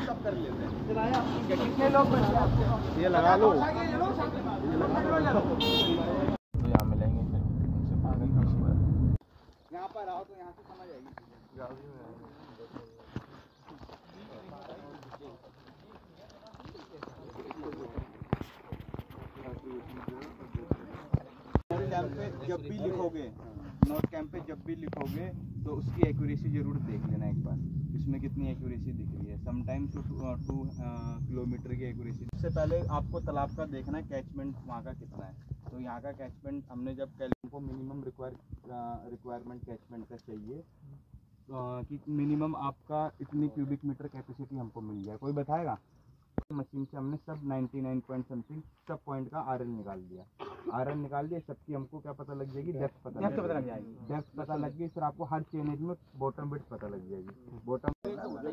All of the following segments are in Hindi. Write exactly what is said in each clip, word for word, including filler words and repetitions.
तो सब कर लेते हैं। कितने लोग बचे आपके? ये लगा लो, तो यहाँ मिलेंगे फिर उनसे पागल खुशी बात। यहाँ पर आओ तो यहाँ से समझ आएगी। जब भी लिखोगे नोट कैंप पे, जब भी लिखोगे तो उसकी एक्यूरेसी जरूर देख लेना एक बार, इसमें कितनी एक्यूरेसी दिख रही है। समटाइम्स टू टू किलोमीटर की एक्यूरेसी। उससे पहले आपको तालाब का देखना है कैचमेंट वहाँ का कितना है। तो यहाँ का कैचमेंट हमने जब कैलकुलेट को मिनिमम रिक्वायर रिक्वायरमेंट कैचमेंट का चाहिए कि मिनिमम आपका इतनी क्यूबिक मीटर कैपेसिटी हमको मिल जाए। कोई बताएगा? मशीन से हमने सब नाइन्टी नाइन पॉइंट समथिंग सब पॉइंट का आरएल निकाल दिया। आरएल निकाल दिया सबकी, हमको क्या पता लग जाएगी? डेप्थ पता लग जाएगी। डेप्थ पता लग गई सर आपको, हर चेनेज में बॉटम बिट पता लग जाएगी। बॉटम जो बाउंड्री ले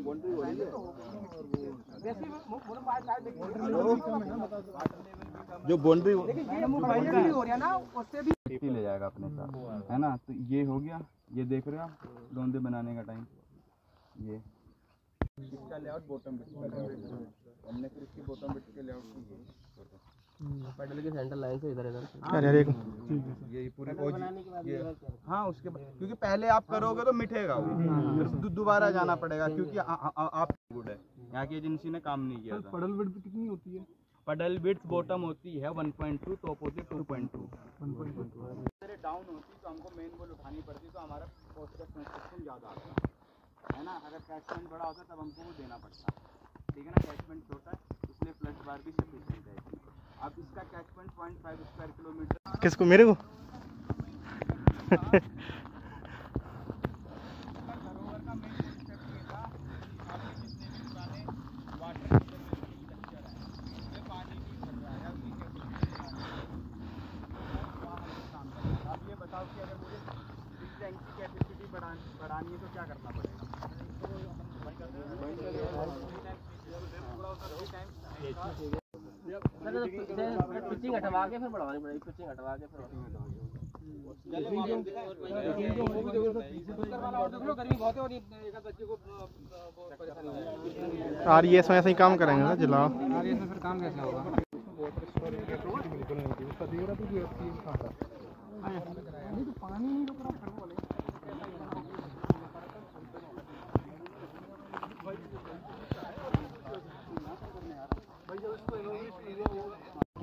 जाएगा अपने साथ, है ना। तो ये हो गया, ये देख रहे हो आप लौंडे बनाने का टाइम। ये इसका लेआउट बॉटम बिट, हमने फिर इसकी बॉटम बिट के लेआउट की पैडल के सेंटर लाइन से इधर इधर ये पूरी ये, हाँ उसके क्योंकि पहले आप करोगे तो मिटेगा वो, दोबारा जाना पड़ेगा क्योंकि आप गुड है। यहाँ की एजेंसी ने काम नहीं किया था। पैडल विड्थ कितनी होती है? पैडल विड्थ बॉटम होती है वन पॉइंट टू, टॉप होती है टू पॉइंट टू। डाउन होती तो हमको मेन बोल उठानी पड़ती, तो हमारा पोस्ट का कंस्ट्रक्शन ज़्यादा आता है ना। अगर कैचमेंट बड़ा होता तब हमको वो देना पड़ता, ठीक है ना। कैचमेंट छोटा है इसलिए फ्लड बार भी सफिशिएंट है। अब इसका catchment point five square kilometre. किसको? मेरे को पिचिंग हटवा के फिर बढ़ानी पड़ेगी। पिचिंग हटवा के फिर आर ई एस में ऐसे ही काम करेंगे ना जिला। आर ई एस में फिर काम कैसे होगा?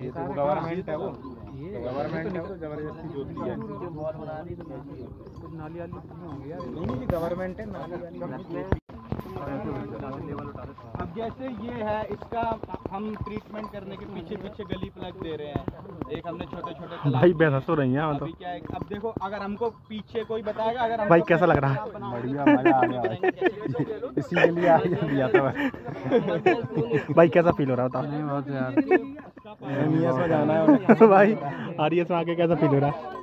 ये तो गवर्नमेंट है वो, गवर्नमेंट है वो जबरदस्ती जो दी है। बॉल बना दी तो कुछ नाली वाली होंगे यार। नहीं जी गवर्नमेंट है नाली वाली। अब जैसे ये है इसका हम ट्रीटमेंट करने के पीछे पीछे गली प्लग दे रहे हैं। एक हमने छोटे छोटे भाई बहस हो रही है मतलब क्या है। अब देखो अगर हमको पीछे कोई बताएगा अगर भाई कैसा लग रहा है? बढ़िया मजा आ गया, इसी के लिए आया था भाई। कैसा फील हो रहा था? नहीं बहुत यार आरईएस में जाना है भाई। आरईएस में आके कैसा फील हो रहा है?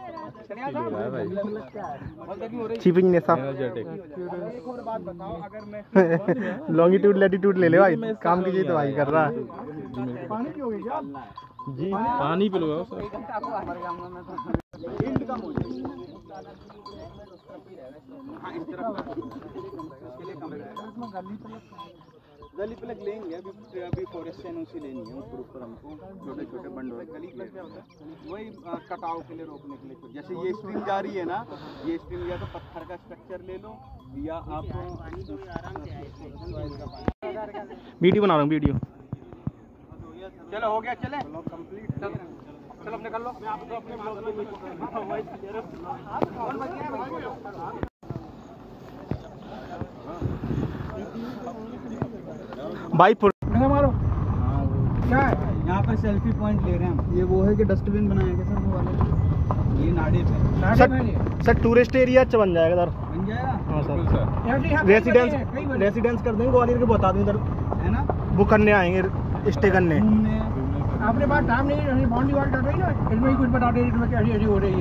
लॉन्गिट्यूड लैटिट्यूड ले ले भाई, काम कीजिए तो भाई कर रहा है। जी पानी पी लो। गली प्लग लेंगे अभी, अभी फॉरेस्ट एनओसी लेनी है उस ग्रुप पर हमको। छोटे छोटे बंड होते गली प्लग क्या होता है? वही कटाव के लिए रोकने के लिए। जैसे ये स्ट्रीम जा रही है ना, ये स्ट्रीम या तो पत्थर का स्ट्रक्चर ले लो या आप वीडियो बना रहा हूँ वीडियो। चलो हो गया, चले कंप्लीट। चलो निकल लो, मैं आपको अपने भाई मारो। क्या है यहाँ पर? सेल्फी पॉइंट ले रहे हैं हम। ये वो है कि डस्टबिन बनाएंगे सर वो वाले। ये नाड़े पे सर, सर टूरिस्ट एरिया अच्छा बन जाएगा सर। बन जाएगा हाँ सर। रेसिडेंस रेसिडेंस कर देंगे ग्वालियर के, बता दें सर, है ना। वो करने आएंगे स्टे करने। आपने बात टाइम नहीं, बाउंड्री वाल डट रही है, इसमें कुछ बता दें इसमें क्या हो रही है।